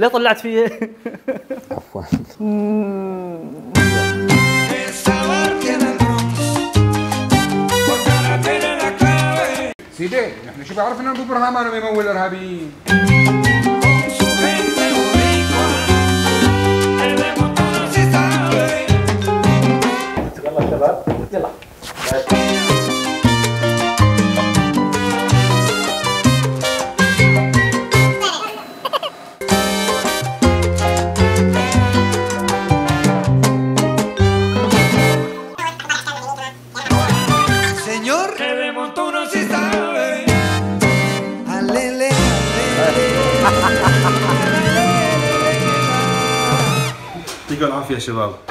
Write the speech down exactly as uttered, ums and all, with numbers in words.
ليه طلعت فيه؟ عفوا. سيدي نحن شو بعرفنا ان ببرهام انه يمول ارهابيين. يلا شباب يلا. يعطيكم العافية يا شباب.